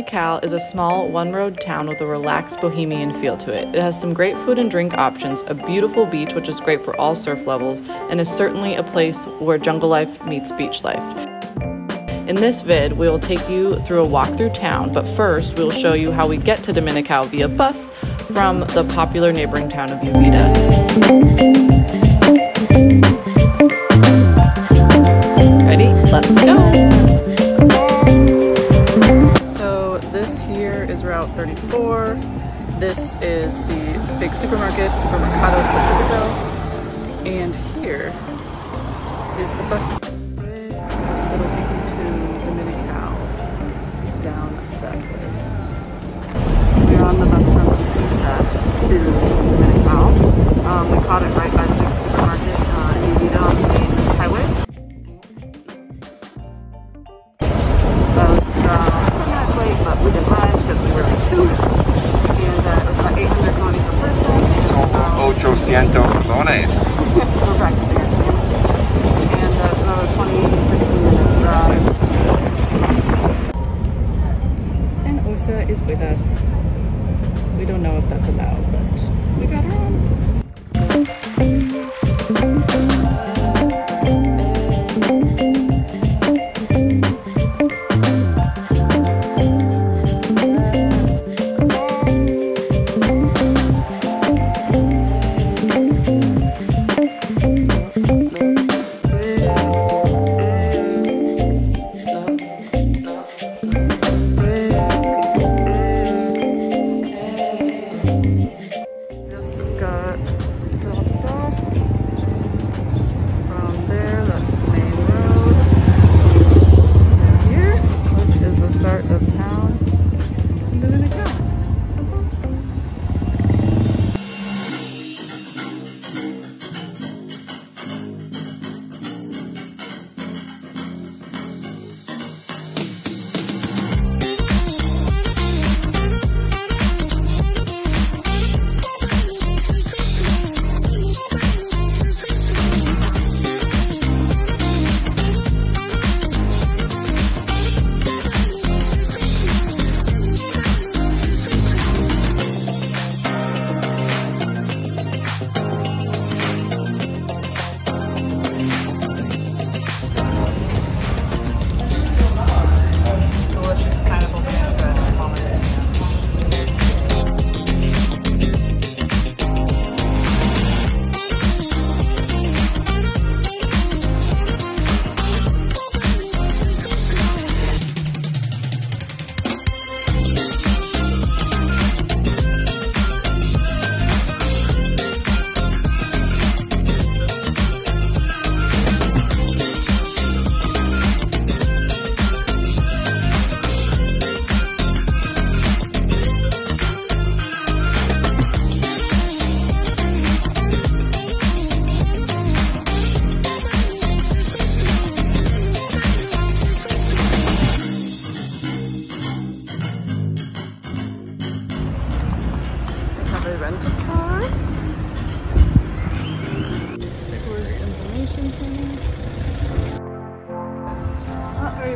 Dominical is a small one-road town with a relaxed bohemian feel to it. It has some great food and drink options, a beautiful beach which is great for all surf levels, and is certainly a place where jungle life meets beach life. In this vid, we will take you through a walk through town, but first we will show you how we get to Dominical via bus from the popular neighboring town of Uvita. Ready? Let's go! So this here is Route 34. This is the big supermarket, Supermercado Pacifico. And here is the bus. To Dominical. We caught it right by the big supermarket in Uvita on the main highway. That was 10 minutes late, but we didn't mind because we were like two. And it was about 800 colones a person. Solo 800 colones. We're practicing our Spanish. And it's another 15 minute drive. And Osa is with us. We don't know if that's allowed, but we got her on.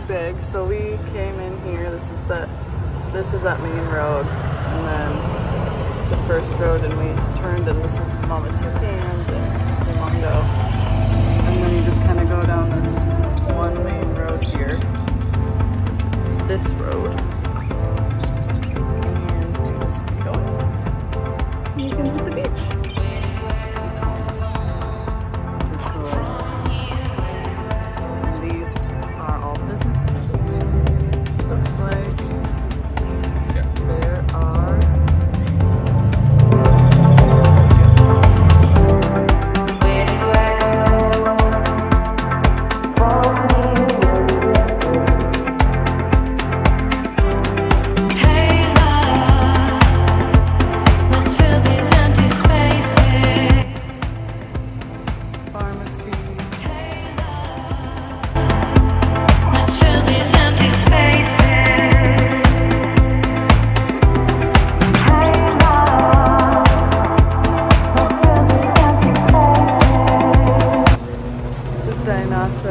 Big, so we came in here. This is that main road, and then the first road, and we turned, and this is Mama Toucan's and Mondo, and then you just kind of go down this one main road here. It's this road, and you just go, and you can hit the beach.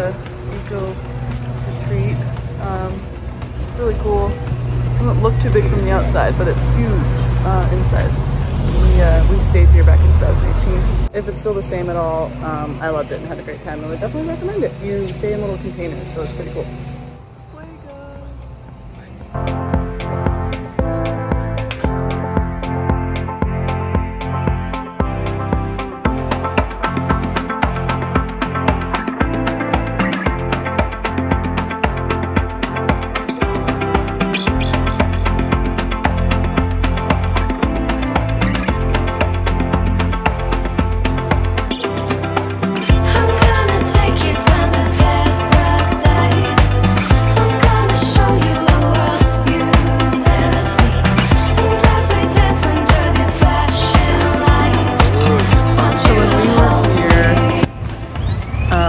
Eco retreat. It's really cool. Doesn't look too big from the outside, but it's huge inside. We stayed here back in 2018. If it's still the same at all, I loved it and had a great time. I would definitely recommend it. You stay in little containers, so it's pretty cool.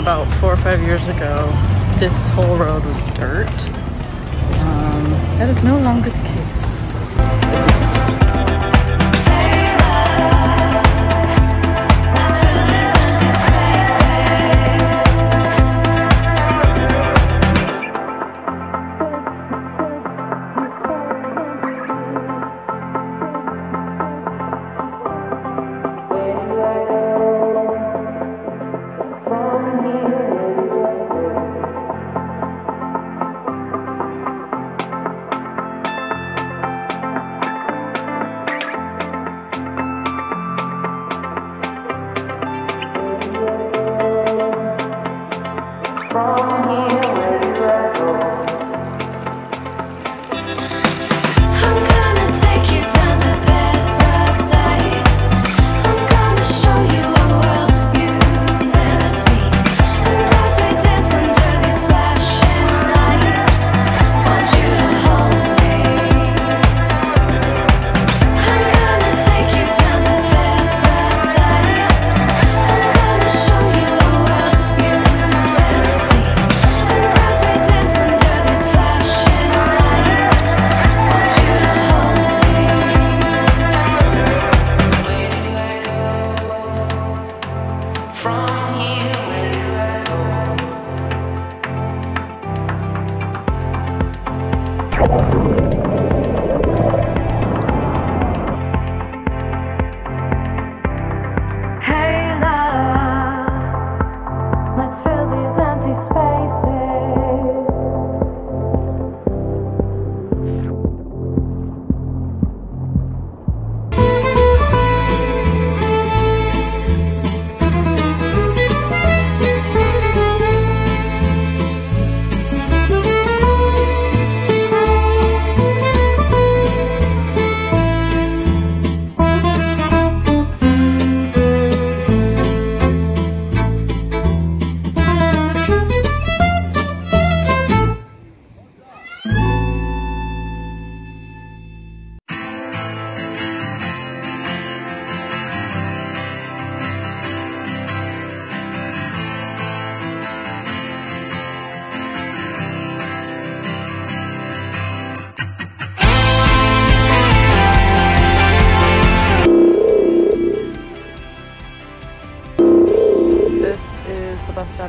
About 4 or 5 years ago, this whole road was dirt. That is no longer the case.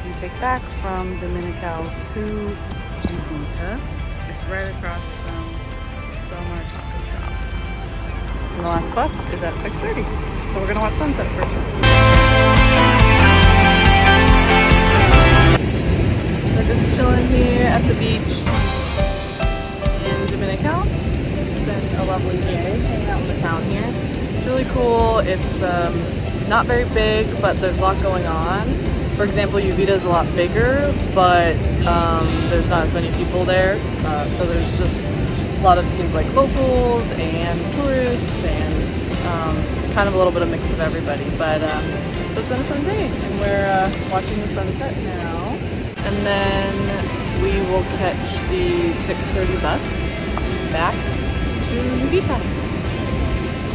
You take back from Dominical to Punta. It's right across from Mama Toucan's shop. And the last bus is at 6:30, so we're gonna watch sunset first. We're just chilling here at the beach in Dominical. It's been a lovely day hanging out in the town here. It's really cool. It's not very big, but there's a lot going on. For example, Uvita is a lot bigger, but there's not as many people there. So there's just a lot of seems like locals and tourists and kind of a little bit of mix of everybody. But it's been a fun day, and we're watching the sunset now. And then we will catch the 6:30 bus back to Uvita.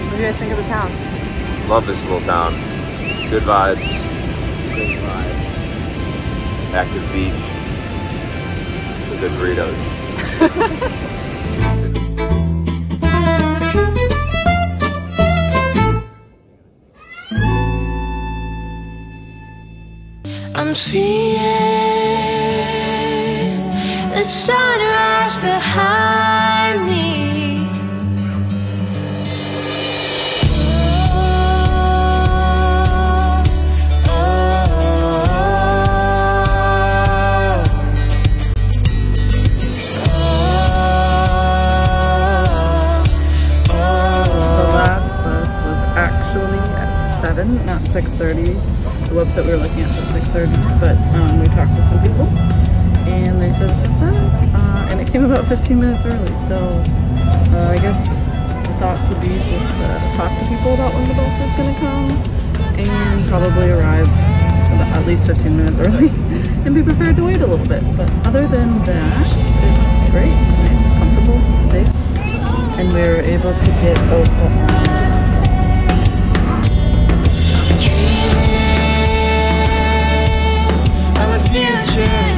What do you guys think of the town? Love this little town. Good vibes. Great vibes. Active beach. The good burritos. I'm seeing the sunrise behind me. envelopes that we were looking at for 6:30, but we talked to some people and they said it's up, and it came about 15 minutes early. So I guess the thoughts would be just talk to people about when the bus is going to come and probably arrive about at least 15 minutes early and be prepared to wait a little bit. But other than that, it's great. It's nice, comfortable, safe, and we were able to get all stuff on. Yeah.